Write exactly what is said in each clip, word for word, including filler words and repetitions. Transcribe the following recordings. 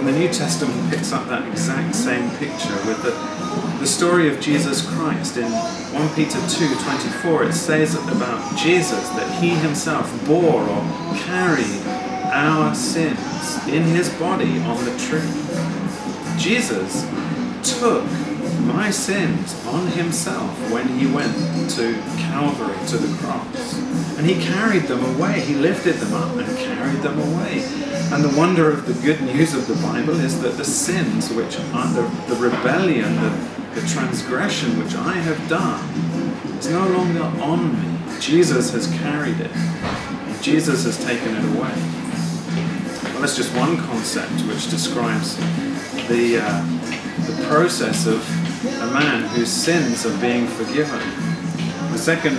And the New Testament picks up that exact same picture with the, the story of Jesus Christ. In First Peter two twenty-four, it says about Jesus that he himself bore or carried our sins in his body on the tree. Jesus took my sins on himself when he went to Calvary, to the cross. And he carried them away. He lifted them up and carried them away. And the wonder of the good news of the Bible is that the sins which are the, the rebellion, the, the transgression which I have done, is no longer on me. Jesus has carried it. And Jesus has taken it away. Well, that's just one concept which describes the, uh, the process of a man whose sins are being forgiven. The second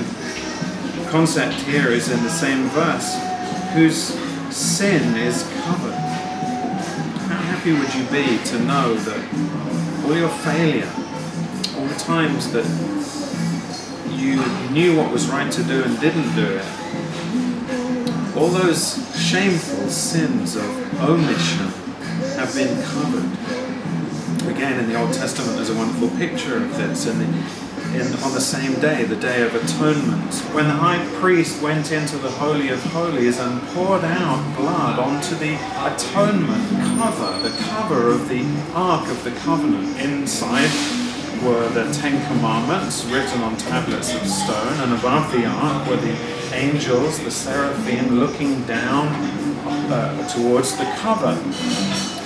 concept here is in the same verse, whose sin is covered. How happy would you be to know that all your failure, all the times that you knew what was right to do and didn't do it, all those shameful sins of omission have been covered. Again, in the Old Testament there's a wonderful picture of this, and on the same day, the Day of Atonement, when the high priest went into the Holy of Holies and poured out blood onto the atonement cover, the cover of the Ark of the Covenant. Inside were the Ten Commandments written on tablets of stone, and above the Ark were the angels, the seraphim, looking down uh, towards the cover.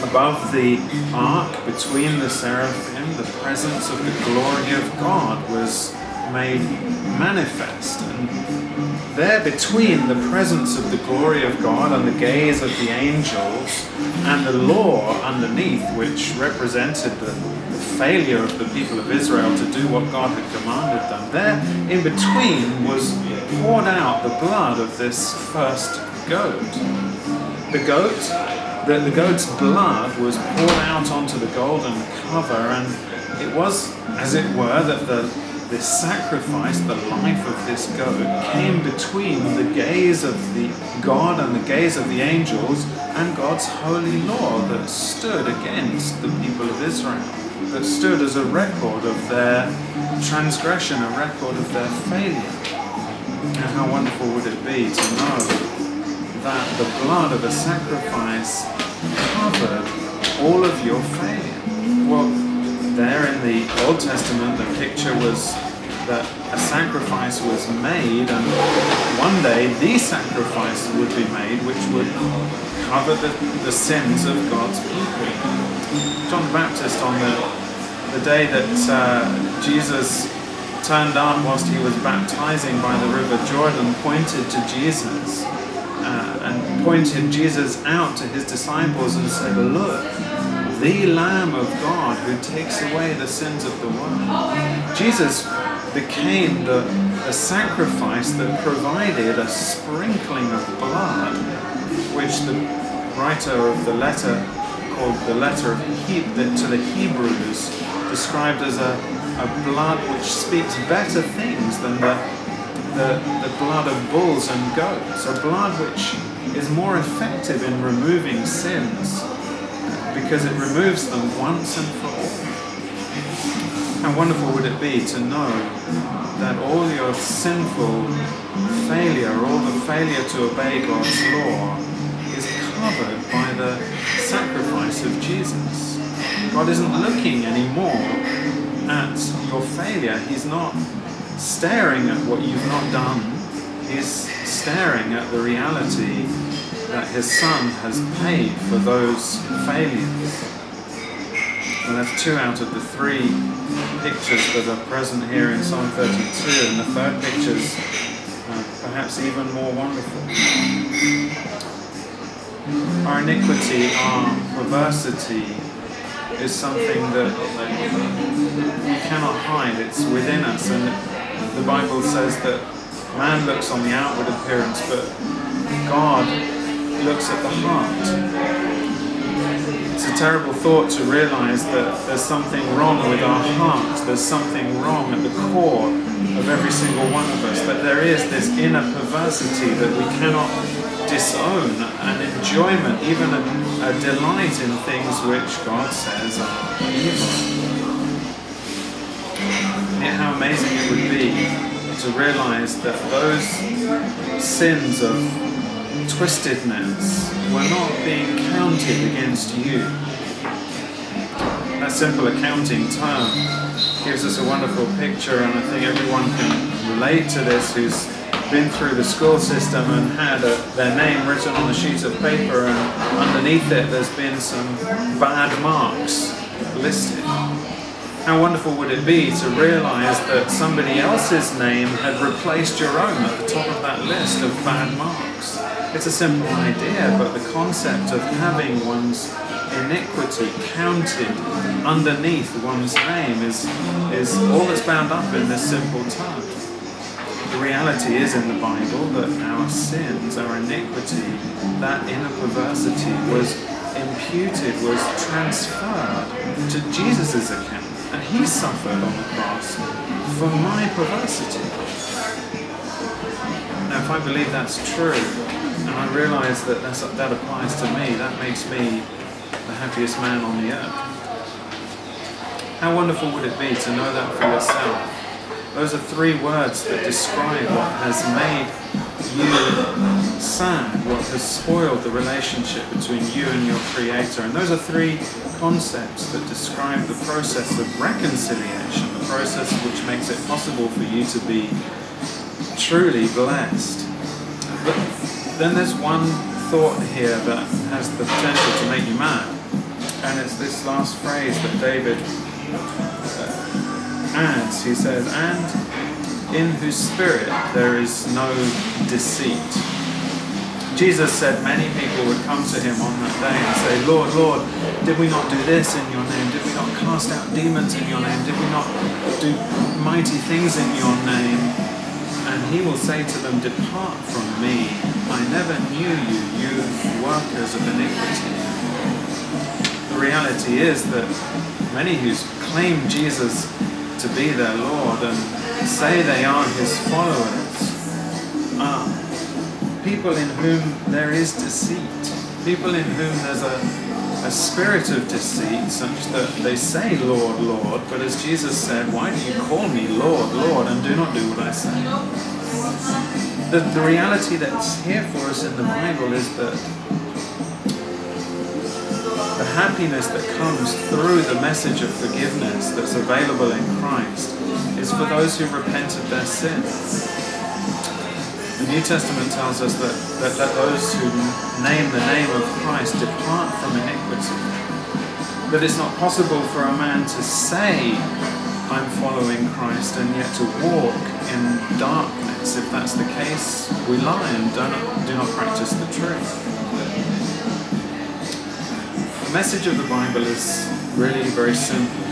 Above the ark, between the seraphim, the presence of the glory of God was made manifest. And there, between the presence of the glory of God and the gaze of the angels, and the law underneath, which represented the, the failure of the people of Israel to do what God had commanded them, there, in between, was poured out the blood of this first goat. The goat... The, the goat's blood was poured out onto the golden cover, and it was, as it were, that the this sacrifice, the life of this goat, came between the gaze of the God and the gaze of the angels and God's holy law that stood against the people of Israel, that stood as a record of their transgression, a record of their failure. And how wonderful would it be to know that the blood of a sacrifice covered all of your failure. Well, there in the Old Testament, the picture was that a sacrifice was made, and one day the sacrifice would be made which would cover the, the sins of God's people. John the Baptist, on the, the day that uh, Jesus turned up whilst he was baptizing by the river Jordan, pointed to Jesus. Uh, and pointed Jesus out to his disciples and said, "Look, the Lamb of God who takes away the sins of the world." Jesus became the, the sacrifice that provided a sprinkling of blood, which the writer of the letter called the letter of he to the Hebrews described as a, a blood which speaks better things than the The, the blood of bulls and goats, a blood which is more effective in removing sins because it removes them once and for all. How wonderful would it be to know that all your sinful failure, all the failure to obey God's law, is covered by the sacrifice of Jesus. God isn't looking anymore at your failure. He's not staring at what you've not done. He's staring at the reality that his son has paid for those failures. Well, that's two out of the three pictures that are present here in Psalm thirty-two, and the third picture's uh, perhaps even more wonderful. Our iniquity, our perversity, is something that we cannot hide. It's within us, and the Bible says that man looks on the outward appearance, but God looks at the heart. It's a terrible thought to realize that there's something wrong with our heart. There's something wrong at the core of every single one of us, that there is this inner perversity that we cannot disown, an enjoyment, even a, a a delight in things which God says are evil. Yet how amazing it would be to realize that those sins of twistedness were not being counted against you. That simple accounting term gives us a wonderful picture, and I think everyone can relate to this who's been through the school system and had a, their name written on a sheet of paper, and underneath it there's been some bad marks listed. How wonderful would it be to realise that somebody else's name had replaced your own at the top of that list of bad marks? It's a simple idea, but the concept of having one's iniquity counted underneath one's name is, is all that's bound up in this simple term. The reality is in the Bible that our sins, our iniquity, that inner perversity was imputed, was transferred to Jesus' account. And he suffered on the cross for my perversity. Now if I believe that's true, and I realise that that's, that applies to me, that makes me the happiest man on the earth. How wonderful would it be to know that for yourself? Those are three words that describe what has made you sad, what has spoiled the relationship between you and your Creator. And those are three concepts that describe the process of reconciliation, the process which makes it possible for you to be truly blessed. But then there's one thought here that has the potential to make you mad. And it's this last phrase that David uh, adds. He says, and in whose spirit there is no deceit. Jesus said many people would come to him on that day and say, Lord, Lord, did we not do this in your name? Did we not cast out demons in your name? Did we not do mighty things in your name? And he will say to them, depart from me. I never knew you, you workers of iniquity. The reality is that many who claim Jesus to be their Lord and say they are his followers are people in whom there is deceit, people in whom there's a, a spirit of deceit such that they say Lord, Lord, but as Jesus said, why do you call me Lord, Lord, and do not do what I say? The, the reality that's here for us in the Bible is that the happiness that comes through the message of forgiveness that's available in Christ is for those who repent of their sin. The New Testament tells us that, that let those who name the name of Christ depart from iniquity. That it's not possible for a man to say, I'm following Christ, and yet to walk in darkness. If that's the case, we lie and don't, do not practice the truth. The message of the Bible is really very simple.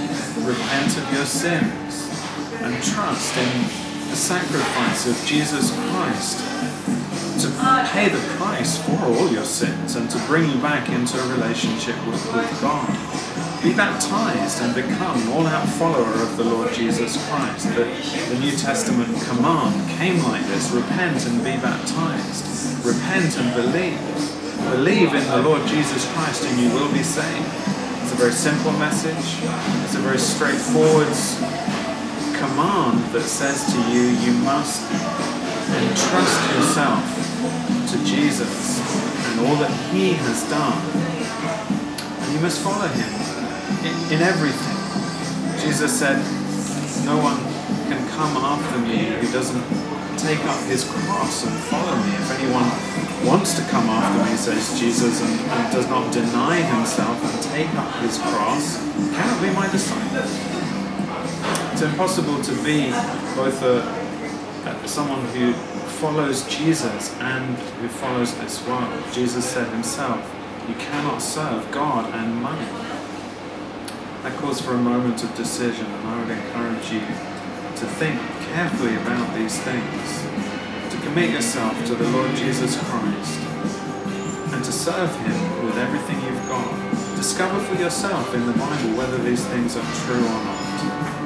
Repent of your sins and trust in the sacrifice of Jesus Christ to pay the price for all your sins and to bring you back into a relationship with, with God. Be baptized and become an all-out follower of the Lord Jesus Christ. The, the New Testament command came like this: repent and be baptized. Repent and believe. Believe in the Lord Jesus Christ and you will be saved. It's a very simple message. It's a very straightforward command that says to you, you must entrust yourself to Jesus and all that he has done. And you must follow him in, in everything. Jesus said, no one can come after me who doesn't take up his cross and follow me. If anyone wants to come after me, says Jesus, and, and does not deny himself and take up his cross, cannot be my disciple. It's impossible to be both a, a, someone who follows Jesus and who follows this world. Jesus said himself, you cannot serve God and money. That calls for a moment of decision, and I would encourage you to think carefully about these things. To commit yourself to the Lord Jesus Christ and to serve him with everything you've got. Discover for yourself in the Bible whether these things are true or not.